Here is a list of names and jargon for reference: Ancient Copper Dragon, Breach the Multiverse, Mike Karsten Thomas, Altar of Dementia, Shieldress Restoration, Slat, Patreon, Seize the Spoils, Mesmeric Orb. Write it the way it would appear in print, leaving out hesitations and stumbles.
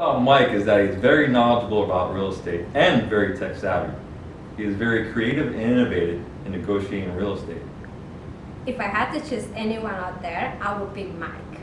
About Mike is that he's very knowledgeable about real estate and very tech savvy. He is very creative and innovative in negotiating real estate. If I had to choose anyone out there, I would pick Mike.